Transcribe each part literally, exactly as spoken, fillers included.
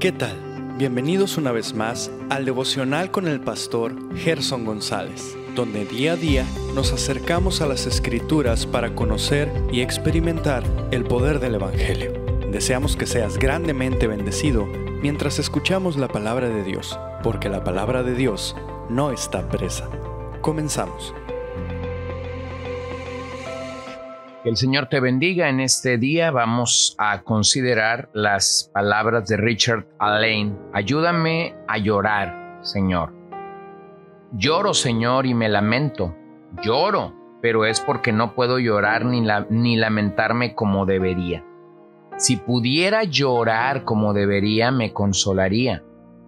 ¿Qué tal? Bienvenidos una vez más al devocional con el pastor Gerson González, donde día a día nos acercamos a las Escrituras para conocer y experimentar el poder del Evangelio. Deseamos que seas grandemente bendecido mientras escuchamos la palabra de Dios, porque la palabra de Dios no está presa. Comenzamos. Que el Señor te bendiga. En este día vamos a considerar las palabras de Richard Alleine. Ayúdame a llorar, Señor. Lloro, Señor, y me lamento. Lloro, pero es porque no puedo llorar ni, la, ni lamentarme como debería. Si pudiera llorar como debería, me consolaría.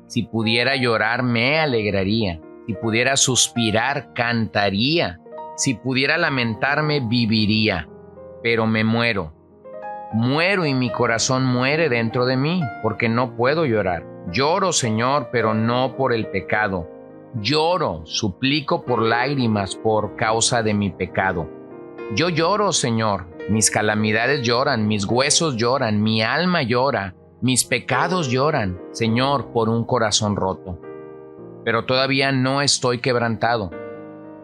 Si pudiera llorar, me alegraría. Si pudiera suspirar, cantaría. Si pudiera lamentarme, viviría. Pero me muero. Muero y mi corazón muere dentro de mí, porque no puedo llorar. Lloro, Señor, pero no por el pecado. Lloro, suplico por lágrimas por causa de mi pecado. Yo lloro, Señor. Mis calamidades lloran, mis huesos lloran, mi alma llora, mis pecados lloran, Señor, por un corazón roto. Pero todavía no estoy quebrantado.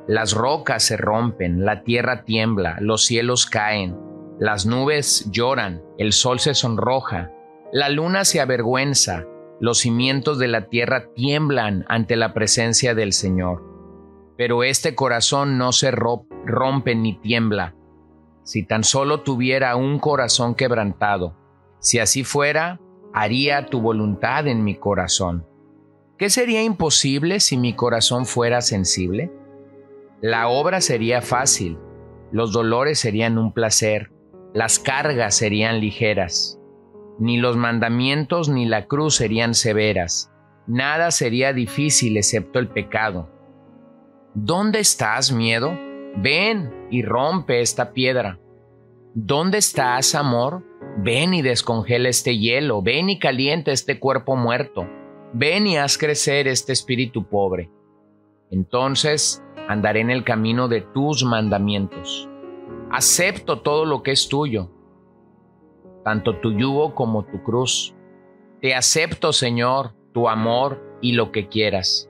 Las rocas se rompen, la tierra tiembla, los cielos caen, las nubes lloran, el sol se sonroja, la luna se avergüenza, los cimientos de la tierra tiemblan ante la presencia del Señor. Pero este corazón no se rompe ni tiembla. Si tan solo tuviera un corazón quebrantado, si así fuera, haría tu voluntad en mi corazón. ¿Qué sería imposible si mi corazón fuera sensible? La obra sería fácil, los dolores serían un placer, las cargas serían ligeras. Ni los mandamientos ni la cruz serían severas, nada sería difícil excepto el pecado. ¿Dónde estás, miedo? Ven y rompe esta piedra. ¿Dónde estás, amor? Ven y descongela este hielo, ven y calienta este cuerpo muerto, ven y haz crecer este espíritu pobre. Entonces andaré en el camino de tus mandamientos. Acepto todo lo que es tuyo, tanto tu yugo como tu cruz. Te acepto, Señor, tu amor y lo que quieras.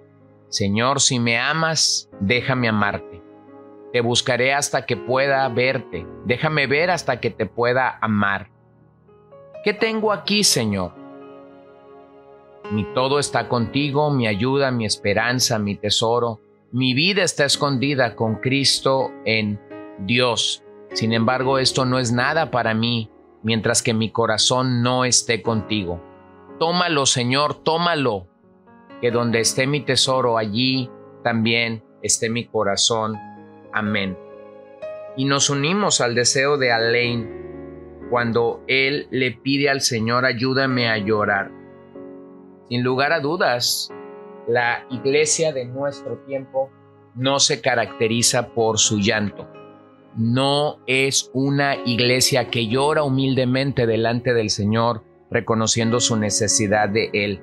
Señor, si me amas, déjame amarte. Te buscaré hasta que pueda verte. Déjame ver hasta que te pueda amar. ¿Qué tengo aquí, Señor? Mi todo está contigo, mi ayuda, mi esperanza, mi tesoro. Mi vida está escondida con Cristo en Dios. Sin embargo, esto no es nada para mí, mientras que mi corazón no esté contigo. Tómalo, Señor, tómalo, que donde esté mi tesoro, allí también esté mi corazón. Amén. Y nos unimos al deseo de Alleine cuando él le pide al Señor, ayúdame a llorar. Sin lugar a dudas, la iglesia de nuestro tiempo no se caracteriza por su llanto. No es una iglesia que llora humildemente delante del Señor, reconociendo su necesidad de Él.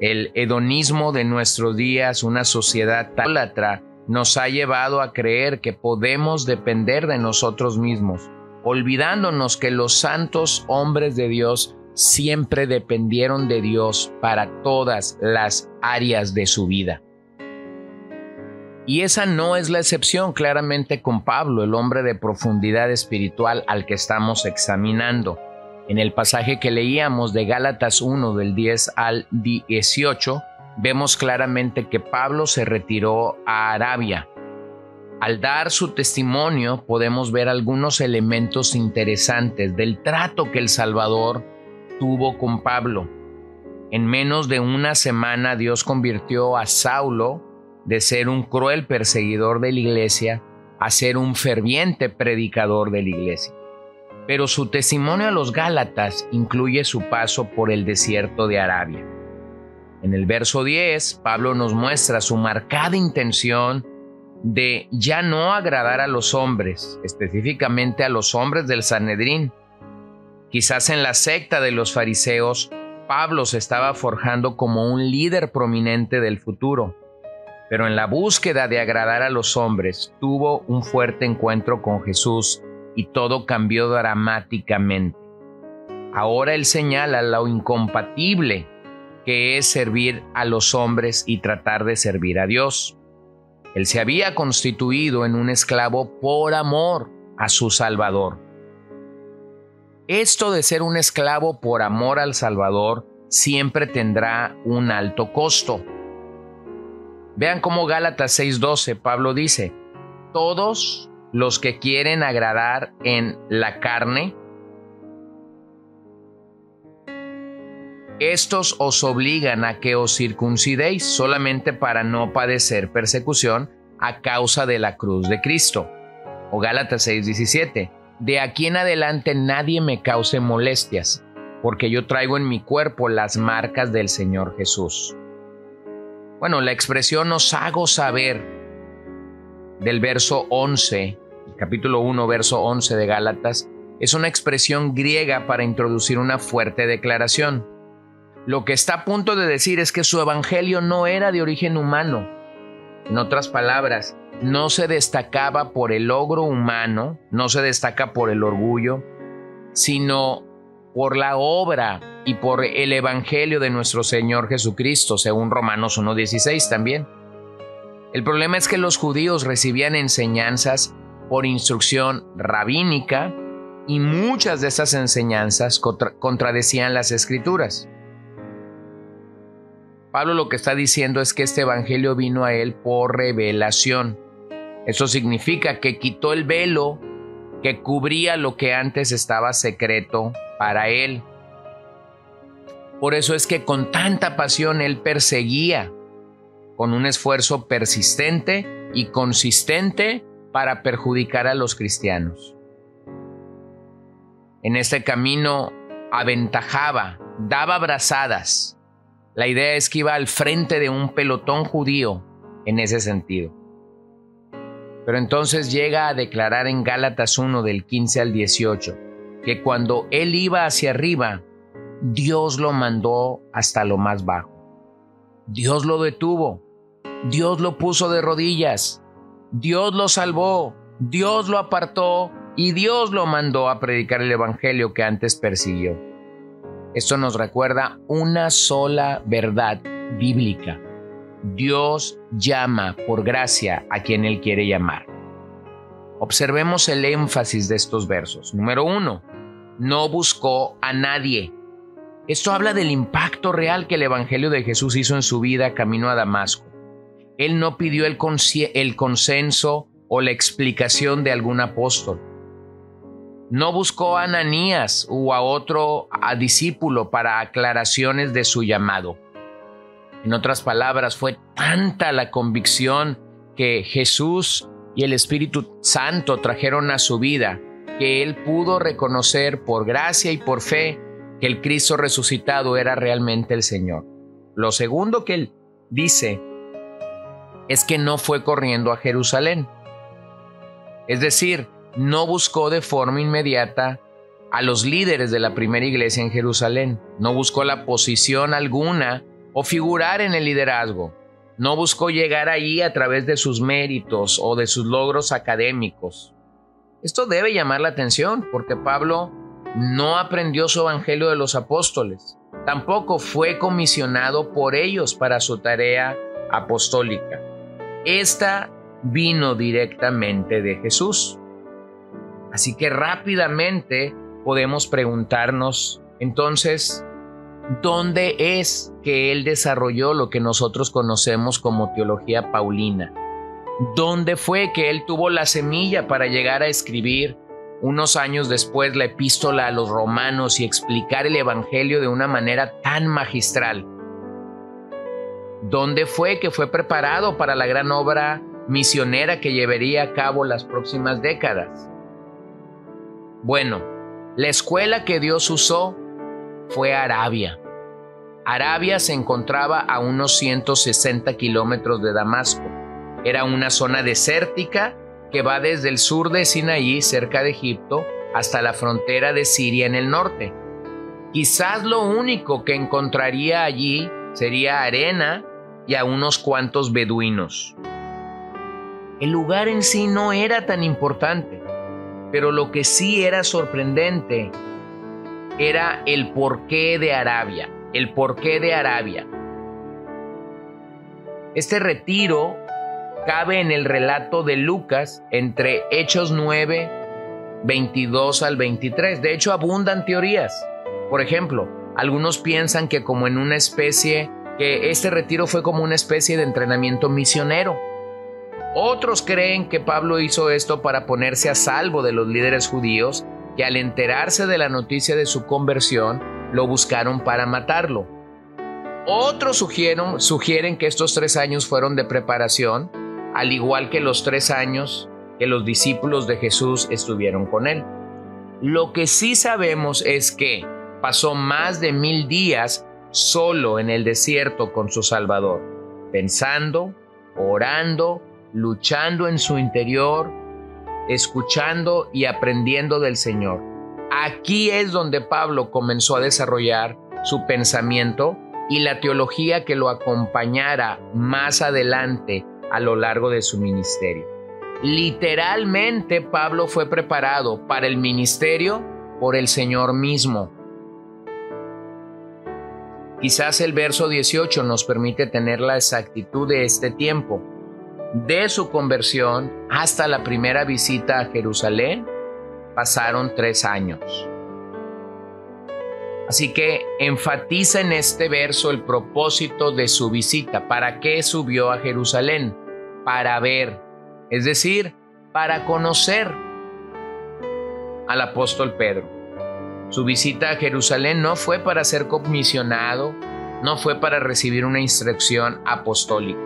El hedonismo de nuestros días, una sociedad tan idólatra, nos ha llevado a creer que podemos depender de nosotros mismos, olvidándonos que los santos hombres de Dios siempre dependieron de Dios para todas las áreas de su vida. Y esa no es la excepción, claramente, con Pablo, el hombre de profundidad espiritual al que estamos examinando. En el pasaje que leíamos de Gálatas uno, del diez al dieciocho, vemos claramente que Pablo se retiró a Arabia. Al dar su testimonio, podemos ver algunos elementos interesantes del trato que el Salvador tuvo con Pablo. En menos de una semana, Dios convirtió a Saulo de ser un cruel perseguidor de la iglesia a ser un ferviente predicador de la iglesia. Pero su testimonio a los Gálatas incluye su paso por el desierto de Arabia. En el verso diez, Pablo nos muestra su marcada intención de ya no agradar a los hombres, específicamente a los hombres del Sanedrín. Quizás en la secta de los fariseos, Pablo se estaba forjando como un líder prominente del futuro, pero en la búsqueda de agradar a los hombres, tuvo un fuerte encuentro con Jesús y todo cambió dramáticamente. Ahora él señala lo incompatible que es servir a los hombres y tratar de servir a Dios. Él se había constituido en un esclavo por amor a su Salvador. Esto de ser un esclavo por amor al Salvador siempre tendrá un alto costo. Vean cómo Gálatas seis doce, Pablo dice: todos los que quieren agradar en la carne, estos os obligan a que os circuncidéis solamente para no padecer persecución a causa de la cruz de Cristo. O Gálatas seis diecisiete, de aquí en adelante nadie me cause molestias, porque yo traigo en mi cuerpo las marcas del Señor Jesús. Bueno, la expresión os hago saber del verso once, capítulo uno, verso once de Gálatas, es una expresión griega para introducir una fuerte declaración. Lo que está a punto de decir es que su evangelio no era de origen humano. En otras palabras, no se destacaba por el logro humano, no se destaca por el orgullo, sino por la obra y por el evangelio de nuestro Señor Jesucristo, según Romanos uno dieciséis también. El problema es que los judíos recibían enseñanzas por instrucción rabínica y muchas de esas enseñanzas contra- contradecían las Escrituras. Pablo lo que está diciendo es que este evangelio vino a él por revelación. Eso significa que quitó el velo que cubría lo que antes estaba secreto para él. Por eso es que con tanta pasión él perseguía, con un esfuerzo persistente y consistente para perjudicar a los cristianos. En este camino aventajaba, daba brazadas. La idea es que iba al frente de un pelotón judío en ese sentido. Pero entonces llega a declarar en Gálatas uno del quince al dieciocho que cuando él iba hacia arriba, Dios lo mandó hasta lo más bajo. Dios lo detuvo, Dios lo puso de rodillas, Dios lo salvó, Dios lo apartó y Dios lo mandó a predicar el evangelio que antes persiguió. Esto nos recuerda una sola verdad bíblica. Dios llama por gracia a quien Él quiere llamar. Observemos el énfasis de estos versos. Número uno, no buscó a nadie. Esto habla del impacto real que el evangelio de Jesús hizo en su vida camino a Damasco. Él no pidió el, consi- el consenso o la explicación de algún apóstol. No buscó a Ananías o a otro a discípulo para aclaraciones de su llamado. En otras palabras, fue tanta la convicción que Jesús y el Espíritu Santo trajeron a su vida, que él pudo reconocer por gracia y por fe que el Cristo resucitado era realmente el Señor. Lo segundo que él dice es que no fue corriendo a Jerusalén. Es decir, no buscó de forma inmediata a los líderes de la primera iglesia en Jerusalén. No buscó la posición alguna o figurar en el liderazgo. No buscó llegar allí a través de sus méritos o de sus logros académicos. Esto debe llamar la atención porque Pablo no aprendió su evangelio de los apóstoles. Tampoco fue comisionado por ellos para su tarea apostólica. Esta vino directamente de Jesús. Así que rápidamente podemos preguntarnos, entonces, ¿dónde es que él desarrolló lo que nosotros conocemos como teología paulina? ¿Dónde fue que él tuvo la semilla para llegar a escribir unos años después la epístola a los romanos y explicar el evangelio de una manera tan magistral? ¿Dónde fue que fue preparado para la gran obra misionera que llevaría a cabo las próximas décadas? Bueno, la escuela que Dios usó fue Arabia. Arabia se encontraba a unos ciento sesenta kilómetros de Damasco. Era una zona desértica que va desde el sur de Sinaí, cerca de Egipto, hasta la frontera de Siria en el norte. Quizás lo único que encontraría allí sería arena y a unos cuantos beduinos. El lugar en sí no era tan importante. Pero lo que sí era sorprendente era el porqué de Arabia. el porqué de Arabia. Este retiro cabe en el relato de Lucas entre Hechos nueve, veintidós al veintitrés. De hecho, abundan teorías. Por ejemplo, algunos piensan que como en una especie, que este retiro fue como una especie de entrenamiento misionero. Otros creen que Pablo hizo esto para ponerse a salvo de los líderes judíos que al enterarse de la noticia de su conversión lo buscaron para matarlo. Otros sugieren, sugieren que estos tres años fueron de preparación, al igual que los tres años que los discípulos de Jesús estuvieron con él. Lo que sí sabemos es que pasó más de mil días solo en el desierto con su Salvador, pensando, orando, luchando en su interior, escuchando y aprendiendo del Señor. Aquí es donde Pablo comenzó a desarrollar su pensamiento y la teología que lo acompañara más adelante a lo largo de su ministerio. Literalmente, Pablo fue preparado para el ministerio por el Señor mismo. Quizás el verso dieciocho nos permite tener la exactitud de este tiempo, de su conversión hasta la primera visita a Jerusalén, pasaron tres años. Así que enfatiza en este verso el propósito de su visita. ¿Para qué subió a Jerusalén? Para ver, es decir, para conocer al apóstol Pedro. Su visita a Jerusalén no fue para ser comisionado, no fue para recibir una instrucción apostólica.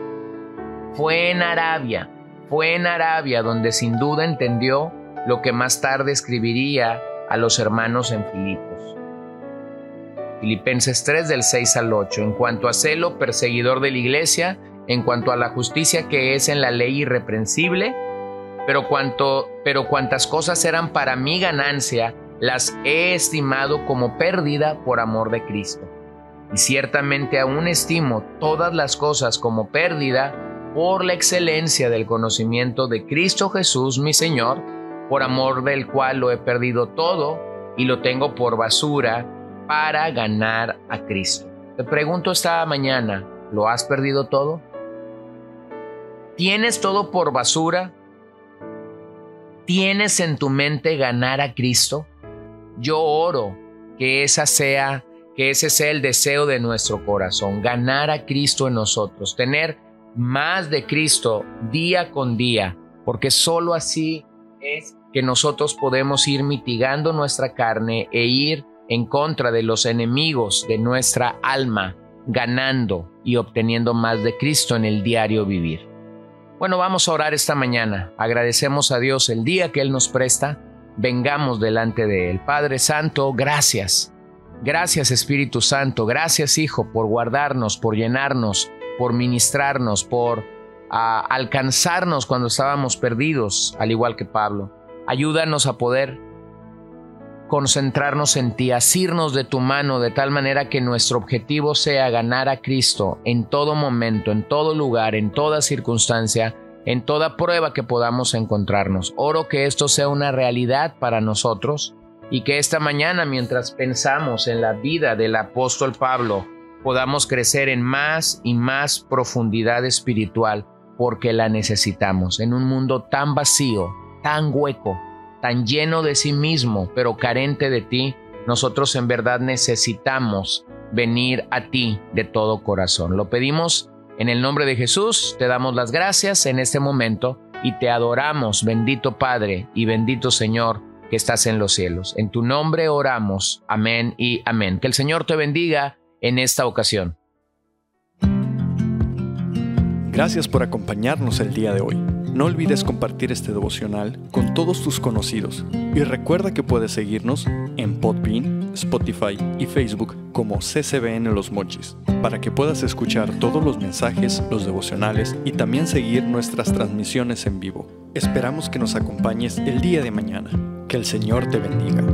Fue en Arabia, fue en Arabia donde sin duda entendió lo que más tarde escribiría a los hermanos en Filipos. Filipenses tres del seis al ocho. En cuanto a celo, perseguidor de la iglesia, en cuanto a la justicia que es en la ley irreprensible, pero, cuanto, pero cuantas cosas eran para mi ganancia, las he estimado como pérdida por amor de Cristo. Y ciertamente aún estimo todas las cosas como pérdida por la excelencia del conocimiento de Cristo Jesús, mi Señor, por amor del cual lo he perdido todo y lo tengo por basura, para ganar a Cristo. Te pregunto esta mañana, ¿lo has perdido todo? ¿Tienes todo por basura? ¿Tienes en tu mente ganar a Cristo? Yo oro que esa sea, que ese sea el deseo de nuestro corazón, ganar a Cristo en nosotros, tener más de Cristo día con día, porque solo así es que nosotros podemos ir mitigando nuestra carne e ir en contra de los enemigos de nuestra alma, ganando y obteniendo más de Cristo en el diario vivir. Bueno, vamos a orar esta mañana. Agradecemos a Dios el día que Él nos presta. Vengamos delante de Él. Padre Santo, gracias. Gracias, Espíritu Santo. Gracias, Hijo, por guardarnos, por llenarnos, por ministrarnos, por uh, alcanzarnos cuando estábamos perdidos, al igual que Pablo. Ayúdanos a poder concentrarnos en ti, asirnos de tu mano de tal manera que nuestro objetivo sea ganar a Cristo en todo momento, en todo lugar, en toda circunstancia, en toda prueba que podamos encontrarnos. Oro que esto sea una realidad para nosotros y que esta mañana, mientras pensamos en la vida del apóstol Pablo, podamos crecer en más y más profundidad espiritual, porque la necesitamos en un mundo tan vacío, tan hueco, tan lleno de sí mismo, pero carente de ti. Nosotros en verdad necesitamos venir a ti de todo corazón. Lo pedimos en el nombre de Jesús, te damos las gracias en este momento y te adoramos, bendito Padre y bendito Señor que estás en los cielos. En tu nombre oramos, amén y amén. Que el Señor te bendiga en esta ocasión. Gracias por acompañarnos el día de hoy. No olvides compartir este devocional con todos tus conocidos y recuerda que puedes seguirnos en Podbean, Spotify y Facebook como C C B N Los Mochis para que puedas escuchar todos los mensajes, los devocionales y también seguir nuestras transmisiones en vivo. Esperamos que nos acompañes el día de mañana. Que el Señor te bendiga.